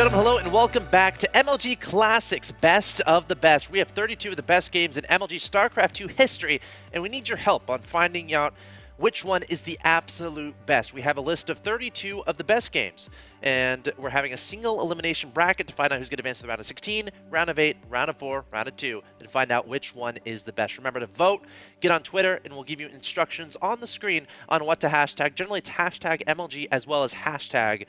gentlemen, hello and welcome back to MLG Classics Best of the Best. We have 32 of the best games in MLG StarCraft 2 history, and we need your help on finding out which one is the absolute best. We have a list of 32 of the best games, and we're having a single elimination bracket to find out who's going to advance to the round of 16, round of 8, round of 4, round of 2, and find out which one is the best. Remember to vote, get on Twitter, and we'll give you instructions on the screen on what to hashtag. Generally, it's hashtag MLG as well as hashtag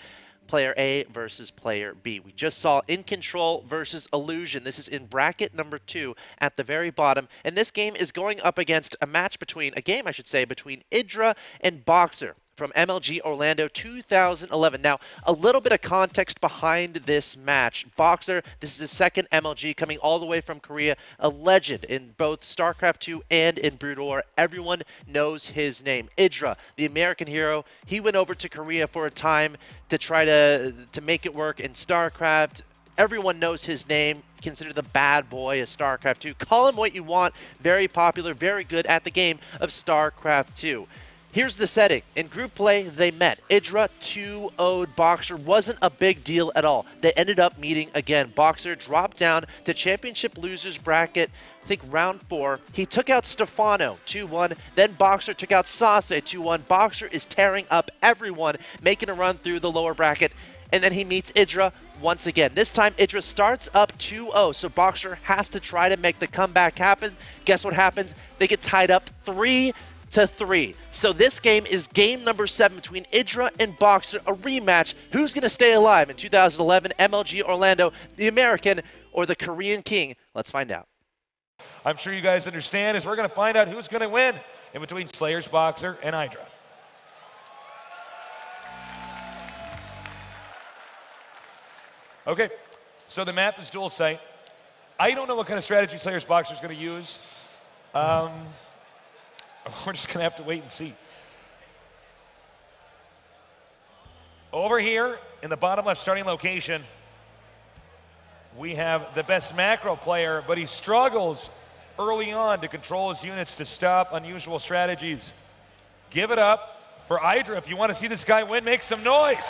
Player A versus Player B. We just saw In Control versus Illusion. This is in bracket number 2 at the very bottom. And this game is going up against a match between, between Idra and Boxer from MLG Orlando 2011. Now, a little bit of context behind this match. Boxer, this is his second MLG, coming all the way from Korea, a legend in both StarCraft 2 and in Brood War. Everyone knows his name. Idra, the American hero, he went over to Korea for a time to try to make it work in StarCraft. Everyone knows his name, considered the bad boy of StarCraft 2. Call him what you want, very popular, very good at the game of StarCraft 2. Here's the setting. In group play, they met. Idra 2-0'd Boxer. Wasn't a big deal at all. They ended up meeting again. Boxer dropped down to championship losers bracket, I think round 4. He took out Stefano 2-1. Then Boxer took out Sase 2-1. Boxer is tearing up everyone, making a run through the lower bracket. And then he meets Idra once again. This time, Idra starts up 2-0, so Boxer has to try to make the comeback happen. Guess what happens? They get tied up 3-3. So this game is game number 7 between Idra and Boxer, a rematch. Who's going to stay alive in 2011 MLG Orlando, the American or the Korean King? Let's find out. I'm sure you guys understand as we're going to find out who's going to win in between Slayers, Boxer, and Idra. Okay, so the map is dual site. I don't know what kind of strategy Slayers, Boxer is going to use. We're just going to have to wait and see. Over here in the bottom left starting location, we have the best macro player, but he struggles early on to control his units to stop unusual strategies. Give it up for Idra. If you want to see this guy win, make some noise.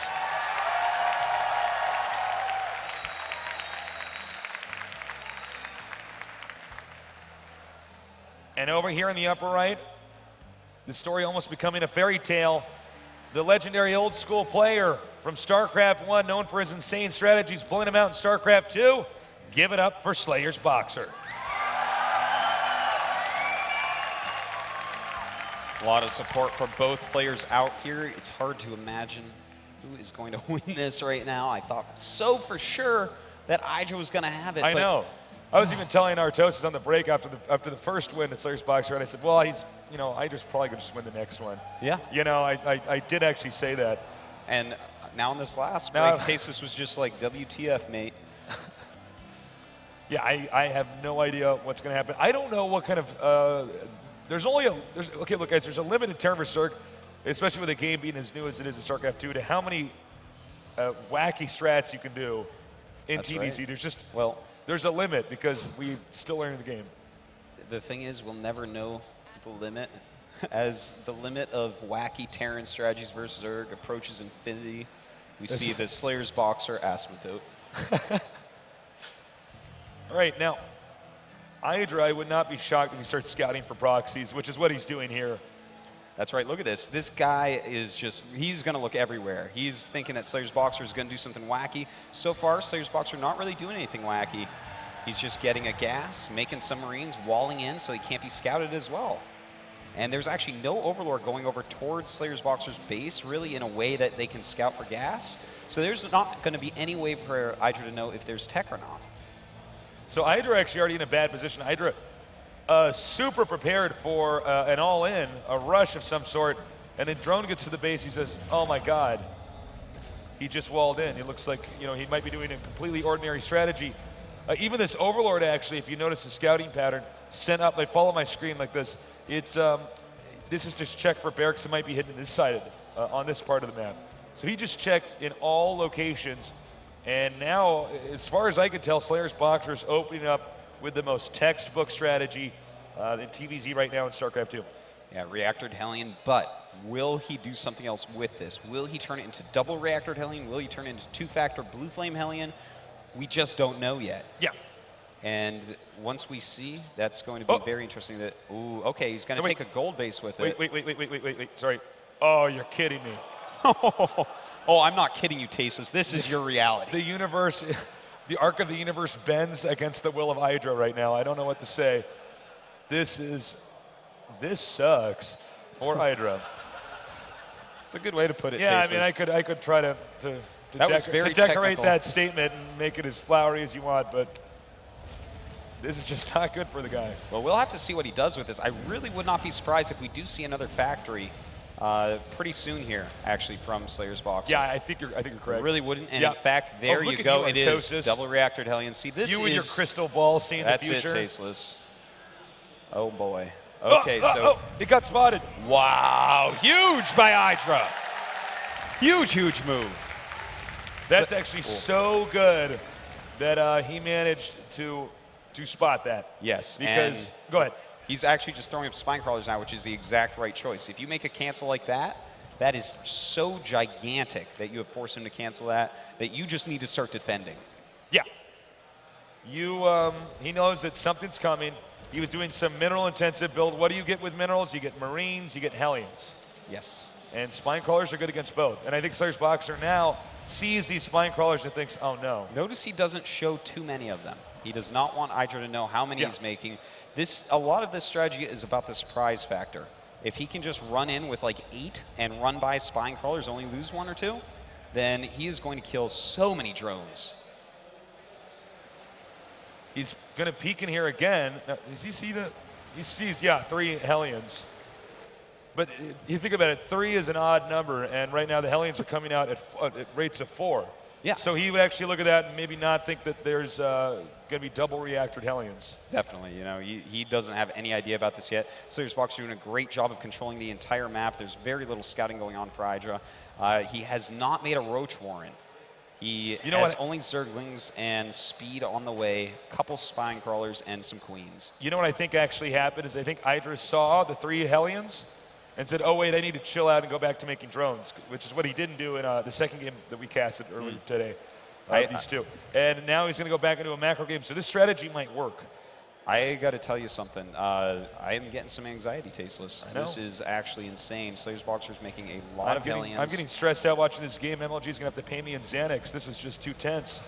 And over here in the upper right, the story almost becoming a fairy tale. The legendary old school player from StarCraft 1, known for his insane strategies, pulling him out in StarCraft 2. Give it up for Slayer's Boxer. A lot of support from both players out here. It's hard to imagine who is going to win this right now. I thought so for sure that Idra was going to have it. I know. I was even telling Artosis on the break after the first win at Slayer's Boxer, and I said, well, Idra's probably going to just win the next one. Yeah. I did actually say that. And now in this last break, Casus was just like, WTF, mate. Yeah, I have no idea what's going to happen. I don't know what kind of okay, look, guys, there's a limited term for Cirque, especially with a game being as new as it is in StarCraft 2, to how many wacky strats you can do in TDC. Right. There's just... Well, there's a limit because we still learning the game. The thing is, we'll never know the limit as the limit of wacky Terran strategies versus Zerg approaches infinity. We see the Slayer's Boxer Asymptote. All right, now, Idra, I would not be shocked if he starts scouting for proxies, which is what he's doing here. That's right, look at this. This guy is just, he's going to look everywhere. He's thinking that Slayer's Boxer is going to do something wacky. So far, Slayer's Boxer not really doing anything wacky. He's just getting a gas, making submarines, walling in so he can't be scouted as well. And there's actually no Overlord going over towards Slayer's Boxer's base, really, in a way that they can scout for gas. So there's not going to be any way for Idra to know if there's tech or not. So Idra actually already in a bad position. Idra, super prepared for an all-in, a rush of some sort, and then Drone gets to the base. He says, oh my god, he just walled in. He looks like, he might be doing a completely ordinary strategy. Even this Overlord, actually, if you notice the scouting pattern, sent up, I follow my screen like this. It's, this is just check for barracks that might be hidden this side of it, on this part of the map. So he just checked in all locations, and now, as far as I can tell, Slayer's Boxer is opening up with the most textbook strategy in TVZ right now in StarCraft 2. Yeah, reactor Hellion, but Will he do something else with this? Will he turn it into double reactor Hellion? Will he turn it into two-factor blue flame Hellion? We just don't know yet. Yeah. And once we see, that's going to be very interesting. That okay, he's going to take a gold base with it. Wait. Sorry. Oh, you're kidding me. Oh, I'm not kidding you, Tasis. This is your reality. The universe, the arc of the universe bends against the will of Hydra right now. I don't know what to say. This sucks for Hydra. It's a good way to put it, Tasis. I mean, I could try to decorate that statement and make it as flowery as you want, but this is just not good for the guy. Well, we'll have to see what he does with this. I really would not be surprised if we do see another factory pretty soon here, actually, from Slayer's Box. Yeah, I think you're correct. Really wouldn't. And in fact, there you go. It is double reactor Hellion. See, this is you and your crystal ball seeing the future. That's it, Tasteless. Oh boy. Okay, it got spotted. Wow, huge by Hydra. Huge move. That's actually so good that he managed to spot that. Yes. Because go ahead. He's actually just throwing up spine crawlers now, which is the exact right choice. If you make a cancel like that, that is so gigantic that you have forced him to cancel that you just need to start defending. Yeah. He knows that something's coming. He was doing some mineral-intensive build. What do you get with minerals? You get Marines, you get Hellions. Yes. And spine crawlers are good against both. And I think Slayer's Boxer now sees these spine crawlers and thinks, oh no. Notice he doesn't show too many of them. He does not want Hydra to know how many he's making. A lot of this strategy is about the surprise factor. If he can just run in with like 8 and run by spine crawlers, only lose 1 or 2, then he is going to kill so many drones. He's going to peek in here again. Now, does he see he sees, 3 Hellions. But you think about it, 3 is an odd number, and right now the Hellions are coming out at rates of 4. Yeah. So he would actually look at that and maybe not think that there's going to be double reactored Hellions. Definitely. You know, he doesn't have any idea about this yet. Slayer's Box doing a great job of controlling the entire map. There's very little scouting going on for Hydra. He has not made a Roach Warren. He has only Zerglings and speed on the way, a couple spine crawlers and some queens. You know what I think actually happened is I think Hydra saw the 3 Hellions and said, oh wait, I need to chill out and go back to making drones, which is what he didn't do in the second game that we casted earlier today, these 2. And now he's going to go back into a macro game, so this strategy might work. I got to tell you something. I am getting some anxiety, Tasteless. This is actually insane. Slayer's Boxer's making a lot of Hellions. I'm getting stressed out watching this game. MLG is going to have to pay me in Xanax. This is just too tense.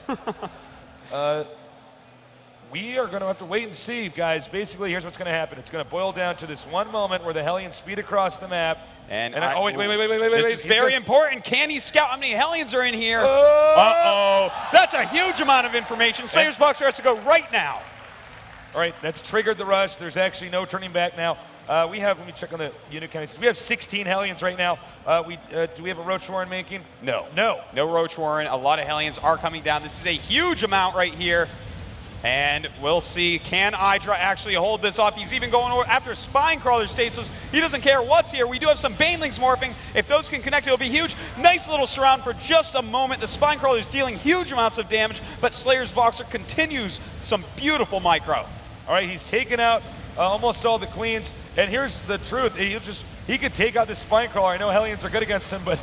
We are going to have to wait and see, guys. Basically, here's what's going to happen. It's going to boil down to this one moment where the Hellions speed across the map. Wait. This is very important. Can he scout how many Hellions are in here? Uh-oh. That's a huge amount of information. Slayer's Boxer has to go right now. All right, that's triggered the rush. There's actually no turning back now. We have, let me check on the unit counts. We have 16 Hellions right now. Do we have a Roach Warren making? No Roach Warren. A lot of Hellions are coming down. This is a huge amount right here. And we'll see, can Hydra actually hold this off? He's even going over after spine crawlers, Tasteless. He doesn't care what's here. We do have some Banelings morphing. If those can connect, it'll be huge. Nice little surround for just a moment. The spine crawlers dealing huge amounts of damage, but Slayer's Boxer continues some beautiful micro. All right, he's taken out almost all the queens, and here's the truth. He could take out this spine crawler. I know Hellions are good against him, but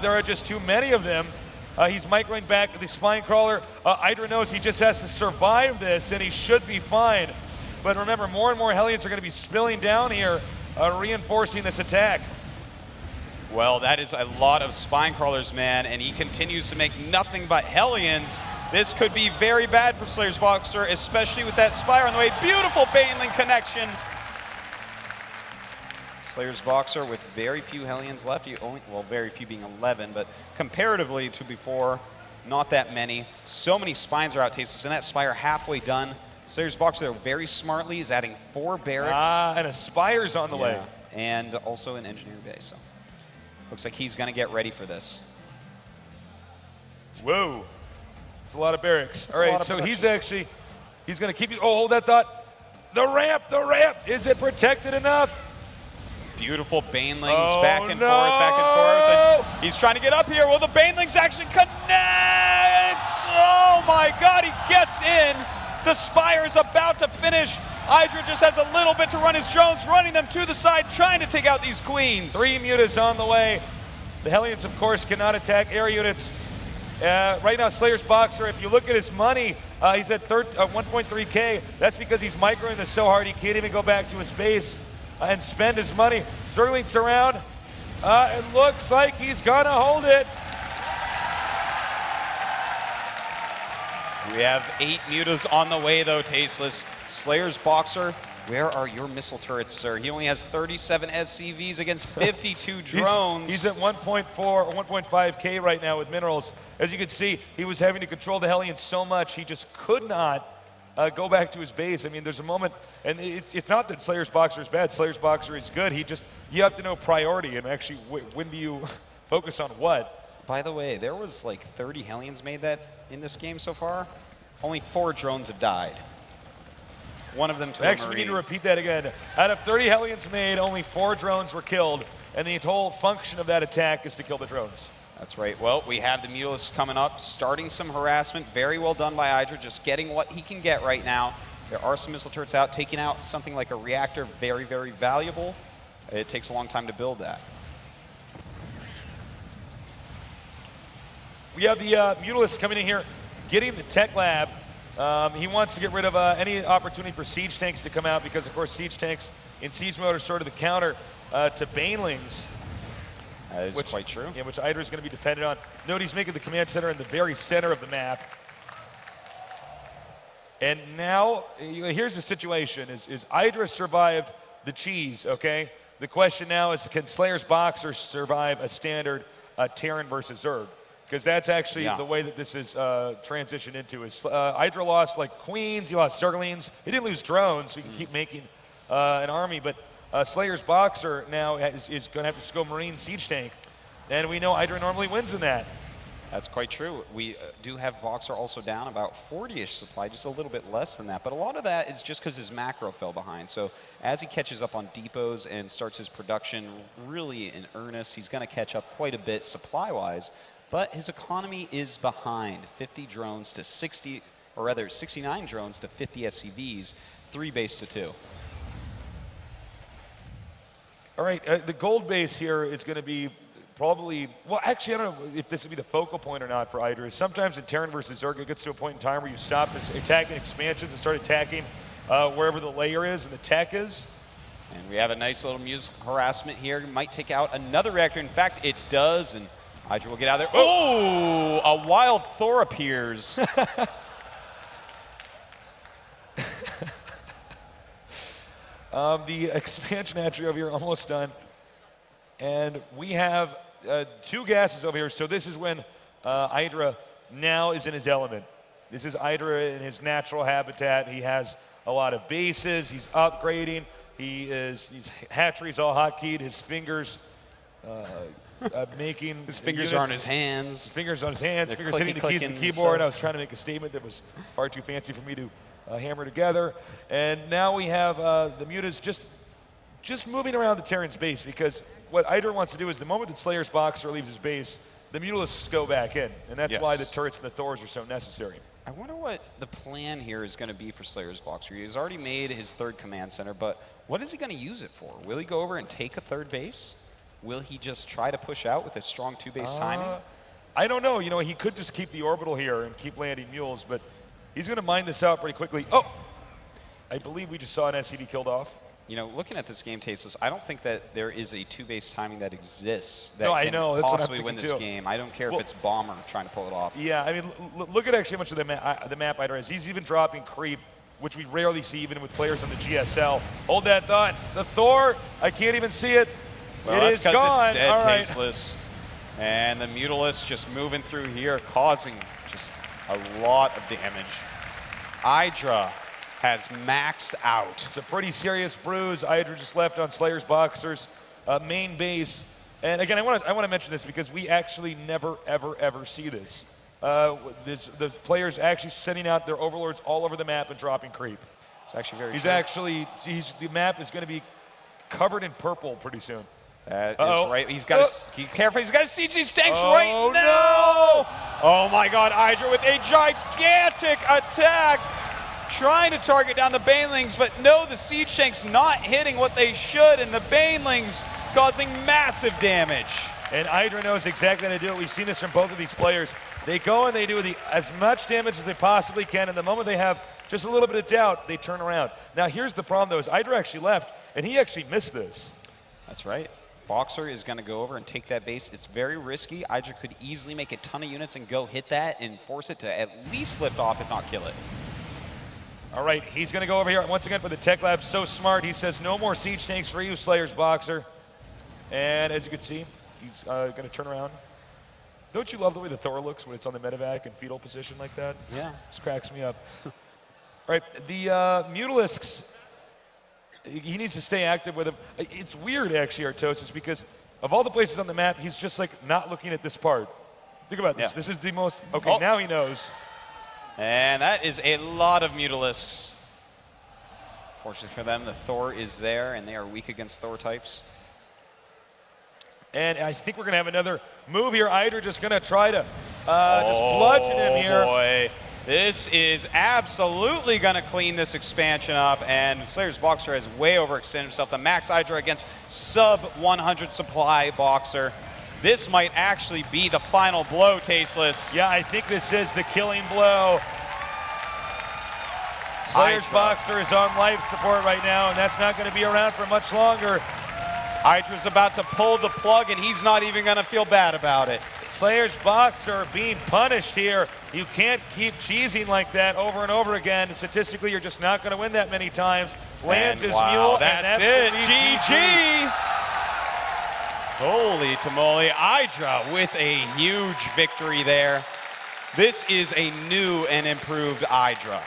there are just too many of them. He's microing back to the spine crawler. Hydra knows he just has to survive this, and he should be fine. But remember, more and more Hellions are going to be spilling down here, reinforcing this attack. Well, that is a lot of spine crawlers, man, and he continues to make nothing but Hellions. This could be very bad for Slayer's Boxer, especially with that Spire on the way. Beautiful Baneling connection. Slayer's Boxer with very few Hellions left. Very few being 11, but comparatively to before, not that many. So many Spines are out, Tasteless, and that Spire halfway done. Slayer's Boxer, though, very smartly is adding 4 barracks. And a Spire's on the way. And also an Engineer Bay, so looks like he's going to get ready for this. Whoa. It's a lot of barracks. All right, so he's going to keep you. Oh, hold that thought. The ramp. Is it protected enough? Beautiful Banelings back and forth. And he's trying to get up here. Will the Banelings actually connect? Oh, my God. He gets in. The Spire is about to finish. Hydra just has a little bit to run as Jones running them to the side, trying to take out these queens. Three mutas on the way. The Hellions, of course, cannot attack air units. Right now, Slayer's Boxer, if you look at his money, he's at 1.3K. That's because he's microing this so hard he can't even go back to his base and spend his money. Zergling Surround, it looks like he's gonna hold it. We have 8 mutas on the way, though, Tasteless. Slayer's Boxer, where are your missile turrets, sir? He only has 37 SCVs against 52 drones. He's at 1.4 or 1.5K right now with minerals. As you can see, he was having to control the Hellions so much, he just could not go back to his base. I mean, there's a moment, and it's not that Slayer's Boxer is bad. Slayer's Boxer is good. He just, you have to know priority and actually when do you focus on what. By the way, there was like 30 Hellions made that in this game so far. Only 4 drones have died. One of them to actually, we need to repeat that again. Out of 30 Hellions made, only 4 drones were killed, and the whole function of that attack is to kill the drones. That's right. Well, we have the Mutalists coming up, starting some harassment. Very well done by Hydra, just getting what he can get right now. There are some missile turrets out, taking out something like a reactor. Very, very valuable. It takes a long time to build that. We have the Mutalists coming in here, getting the tech lab. He wants to get rid of any opportunity for siege tanks to come out because, of course, siege tanks in siege mode are sort of the counter to banelings. That is quite true. Yeah, which Hydra is going to be dependent on. Note he's making the command center in the very center of the map. And now, here's the situation: is Hydra survived the cheese? Okay. The question now is, can Slayer's Boxer survive a standard Terran versus Zerg? Because that's actually the way that this is transitioned into. Is Hydra lost like queens, he lost Zerglings. He didn't lose drones, so he can keep making an army. But Slayer's Boxer now is going to have to go Marine Siege Tank. And we know Hydra normally wins in that. That's quite true. We do have Boxer also down about 40-ish supply, just a little bit less than that. But a lot of that is just because his macro fell behind. So as he catches up on depots and starts his production really in earnest, he's going to catch up quite a bit supply-wise. But his economy is behind, 50 drones to 60, or rather 69 drones to 50 SCVs, 3 base to 2. All right, the gold base here is going to be probably, well, actually, I don't know if this would be the focal point or not for Hydra. Sometimes in Terran versus Zerg, it gets to a point in time where you stop attacking expansions and start attacking wherever the layer is and the tech is. And we have a nice little musical harassment here. Might take out another reactor. In fact, it does. And Hydra will get out of there. Oh, a wild Thor appears. The expansion hatchery over here almost done. And we have 2 gases over here. So this is when Hydra now is in his element. This is Hydra in his natural habitat. He has a lot of bases. He's upgrading. His hatchery's all hotkeyed. His fingers... making his fingers are on his hands. His fingers on his hands. They're fingers hitting the keys on the keyboard. So I was trying to make a statement that was far too fancy for me to hammer together. And now we have the mutas just moving around the Terran's base because what Hydra wants to do is the moment that Slayer's Boxer leaves his base, the Mutalists go back in, and that's why the turrets and the Thors are so necessary. I wonder what the plan here is going to be for Slayer's Boxer. He's already made his 3rd command center, but what is he going to use it for? Will he go over and take a 3rd base? Will he just try to push out with a strong 2-base timing? I don't know. You know, he could just keep the orbital here and keep landing mules, but he's going to mine this out pretty quickly. Oh! I believe we just saw an SCV killed off. You know, looking at this game, Tasteless, I don't think that there is a 2-base timing that exists that can possibly win this game. I don't care if it's Bomber trying to pull it off. Yeah, I mean, look at actually how much of the map Hydra has. He's even dropping creep, which we rarely see even with players on the GSL. Hold that thought. The Thor, I can't even see it. Well, that's because it's dead, Tasteless. And the Mutalists just moving through here, causing just a lot of damage. Hydra has maxed out. It's a pretty serious bruise. Hydra just left on Slayer's Boxer's main base. And again, I want to mention this because we actually never, ever, ever see this. The players actually sending out their overlords all over the map and dropping creep. It's actually very the map is going to be covered in purple pretty soon. That is right. He's got to be careful. He's got to siege these tanks right now. No. Oh, my God. Hydra with a gigantic attack. trying to target down the Banelings, but no, the Seedshanks not hitting what they should, and the Banelings causing massive damage. And Hydra knows exactly how to do it. We've seen this from both of these players. They go and they do as much damage as they possibly can, and the moment they have just a little bit of doubt, they turn around. Now here's the problem though, is Hydra actually left, and he actually missed this. That's right. Boxer is going to go over and take that base. It's very risky. Hydra could easily make a ton of units and go hit that and force it to at least lift off, if not kill it. All right, he's going to go over here once again for the Tech Lab. So smart. He says, no more siege tanks for you, Slayers, Boxer. And as you can see, he's going to turn around. Don't you love the way the Thor looks when it's on the medevac and fetal position like that? Yeah. Just cracks me up. All right, the Mutalisks. He needs to stay active with him. It's weird, actually, Artosis, because of all the places on the map, he's just, like, not looking at this part. Think about this. Yeah. This is the most... Okay, oh. Now he knows. And that is a lot of Mutalisks. Fortunately for them, the Thor is there, and they are weak against Thor types. And I think we're going to have another move here. Hydra just going to try to just bludgeon him here. Boy. This is absolutely going to clean this expansion up, and Slayer's Boxer has way overextended himself. The Max Hydra against sub-100 supply Boxer. This might actually be the final blow, Tasteless. Yeah, I think this is the killing blow. Slayer's Boxer is on life support right now, and that's not going to be around for much longer. Hydra's about to pull the plug, and he's not even going to feel bad about it. Slayer's Boxer being punished here. You can't keep cheesing like that over and over again. Statistically, you're just not going to win that many times. Lands his mule, and that's it. GG. Holy tamale. Hydra with a huge victory there. This is a new and improved Hydra.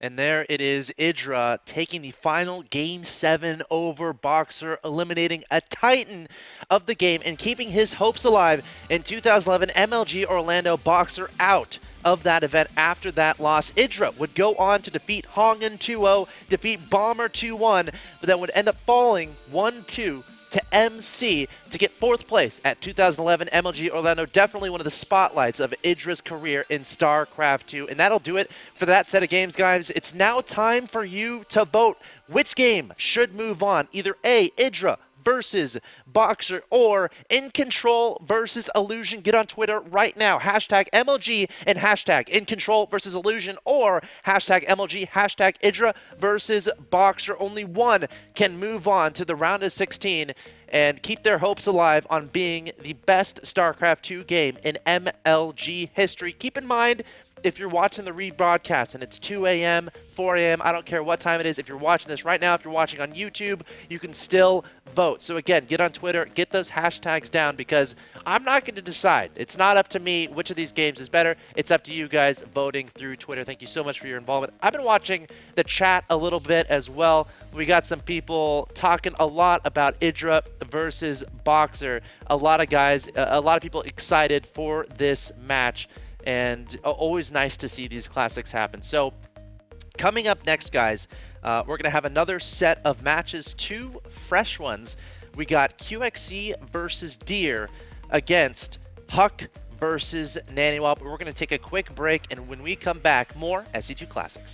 And there it is, Hydra taking the final Game 7 over Boxer, eliminating a titan of the game and keeping his hopes alive in 2011 MLG Orlando. Boxer out of that event after that loss. Hydra would go on to defeat Hongan 2-0, defeat Bomber 2-1, but that would end up falling 1-2 to MC to get 4th place at 2011 MLG Orlando. Definitely one of the spotlights of Hydra's career in StarCraft 2. And that'll do it for that set of games, guys. It's now time for you to vote which game should move on. Either A, Hydra versus Boxer, or In Control versus Illusion. Get on Twitter right now, hashtag MLG and hashtag In Control versus Illusion, or hashtag MLG, hashtag Hydra versus Boxer. Only one can move on to the round of 16 and keep their hopes alive on being the best StarCraft 2 game in MLG history. Keep in mind, if you're watching the rebroadcast and it's 2 a.m., 4 a.m., I don't care what time it is. If you're watching this right now, if you're watching on YouTube, you can still vote. So again, get on Twitter, get those hashtags down, because I'm not going to decide. It's not up to me which of these games is better. It's up to you guys voting through Twitter. Thank you so much for your involvement. I've been watching the chat a little bit as well. We got some people talking a lot about Hydra versus Boxer. A lot of guys, a lot of people excited for this match. And always nice to see these classics happen. So coming up next, guys, we're going to have another set of matches, two fresh ones. We got QXC versus Deer against Huck versus Nannywop. We're going to take a quick break, and when we come back, more SC2 Classics.